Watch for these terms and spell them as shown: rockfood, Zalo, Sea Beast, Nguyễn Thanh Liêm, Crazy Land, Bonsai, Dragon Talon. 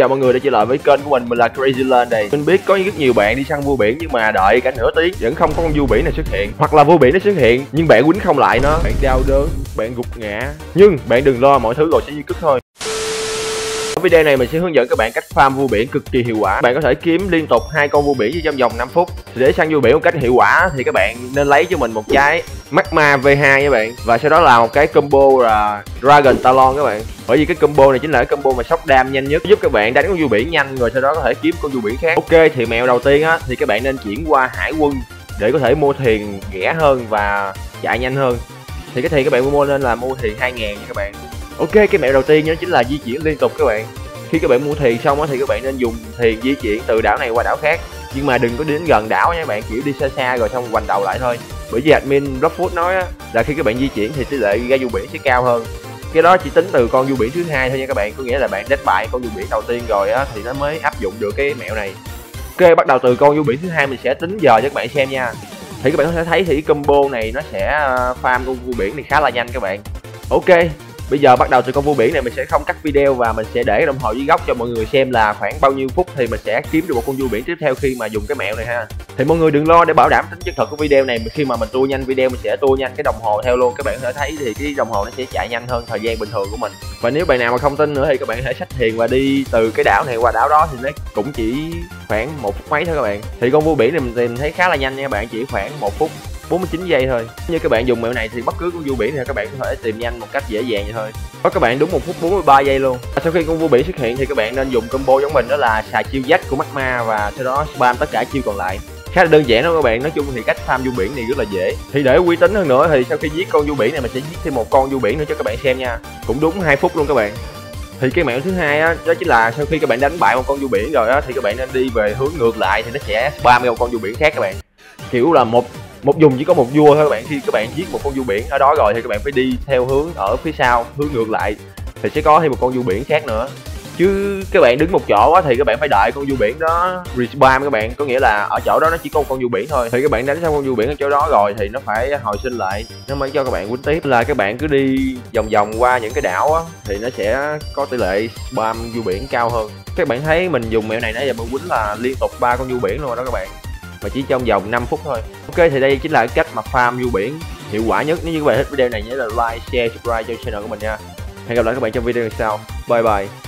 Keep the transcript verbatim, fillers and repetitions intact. Chào mọi người đã trở lại với kênh của mình, mình là Crazy Land này. Mình biết có rất nhiều bạn đi săn vua biển nhưng mà đợi cả nửa tiếng vẫn không có con vua biển này xuất hiện. Hoặc là vua biển nó xuất hiện nhưng bạn quýnh không lại nó, bạn đau đớn, bạn gục ngã. Nhưng bạn đừng lo, mọi thứ rồi sẽ như cứt thôi. Ở video này mình sẽ hướng dẫn các bạn cách farm vua biển cực kỳ hiệu quả. Bạn có thể kiếm liên tục hai con vua biển chỉ trong vòng năm phút. Để săn vua biển một cách hiệu quả thì các bạn nên lấy cho mình một trái Magma V hai các bạn, và sau đó là một cái combo là Dragon Talon các bạn. Bởi vì cái combo này chính là cái combo mà sóc đam nhanh nhất, giúp các bạn đánh con vua biển nhanh rồi sau đó có thể kiếm con vua biển khác. Ok, thì mẹo đầu tiên á thì các bạn nên chuyển qua hải quân để có thể mua thuyền rẻ hơn và chạy nhanh hơn. Thì cái thuyền các bạn mua nên là mua thuyền hai ngàn nha các bạn. Ok, cái mẹo đầu tiên đó chính là di chuyển liên tục các bạn. Khi các bạn mua thuyền xong á thì các bạn nên dùng thuyền di chuyển từ đảo này qua đảo khác, nhưng mà đừng có đến gần đảo nha các bạn, kiểu đi xa xa rồi xong quanh đầu lại thôi. Bởi vì admin Rockfood nói á, là khi các bạn di chuyển thì tỷ lệ ra vua biển sẽ cao hơn. Cái đó chỉ tính từ con vua biển thứ hai thôi nha các bạn, có nghĩa là bạn đánh bại con vua biển đầu tiên rồi á thì nó mới áp dụng được cái mẹo này. Ok, bắt đầu từ con vua biển thứ hai mình sẽ tính giờ cho các bạn xem nha. Thì các bạn có thể thấy thì combo này nó sẽ farm con vua biển này khá là nhanh các bạn. Ok, bây giờ bắt đầu từ con vua biển này mình sẽ không cắt video và mình sẽ để đồng hồ dưới góc cho mọi người xem là khoảng bao nhiêu phút thì mình sẽ kiếm được một con vua biển tiếp theo khi mà dùng cái mẹo này ha. Thì mọi người đừng lo, để bảo đảm tính chân thật của video này, khi mà mình tua nhanh video mình sẽ tua nhanh cái đồng hồ theo luôn. Các bạn có thể thấy thì cái đồng hồ nó sẽ chạy nhanh hơn thời gian bình thường của mình. Và nếu bạn nào mà không tin nữa thì các bạn có thể xách thuyền và đi từ cái đảo này qua đảo đó thì nó cũng chỉ khoảng một phút mấy thôi các bạn. Thì con vua biển này mình tìm thấy khá là nhanh nha các bạn, chỉ khoảng một phút bốn mươi chín giây thôi. Như các bạn dùng mẹo này thì bất cứ con vua biển thì các bạn có thể tìm nhanh một cách dễ dàng vậy thôi. Có các bạn đúng một phút bốn mươi ba giây luôn. Sau khi con vua biển xuất hiện thì các bạn nên dùng combo giống mình, đó là xài chiêu dách của Magma và sau đó spam tất cả chiêu còn lại. Khá là đơn giản đó các bạn. Nói chung thì cách farm vua biển này rất là dễ. Thì để uy tín hơn nữa thì sau khi giết con vua biển này mình sẽ giết thêm một con vua biển nữa cho các bạn xem nha. Cũng đúng hai phút luôn các bạn. Thì cái mẹo thứ hai đó, đó chính là sau khi các bạn đánh bại một con vua biển rồi đó, thì các bạn nên đi về hướng ngược lại thì nó sẽ spam một con vua biển khác các bạn. Kiểu là một một vùng chỉ có một vua thôi các bạn. Khi các bạn giết một con vua biển ở đó rồi thì các bạn phải đi theo hướng ở phía sau, hướng ngược lại thì sẽ có thêm một con vua biển khác nữa. Chứ các bạn đứng một chỗ á thì các bạn phải đợi con vua biển đó respawn các bạn, có nghĩa là ở chỗ đó nó chỉ có một con vua biển thôi. Thì các bạn đánh xong con vua biển ở chỗ đó rồi thì nó phải hồi sinh lại, nó mới cho các bạn quýnh tiếp. Là các bạn cứ đi vòng vòng qua những cái đảo á thì nó sẽ có tỷ lệ spam vua biển cao hơn. Các bạn thấy mình dùng mẹo này nãy giờ mình quýnh là liên tục ba con vua biển luôn đó các bạn, mà chỉ trong vòng năm phút thôi. Ok, thì đây chính là cách mà farm vua biển hiệu quả nhất. Nếu như các bạn thích video này nhớ là like, share, subscribe cho channel của mình nha. Hẹn gặp lại các bạn trong video sau. Bye bye.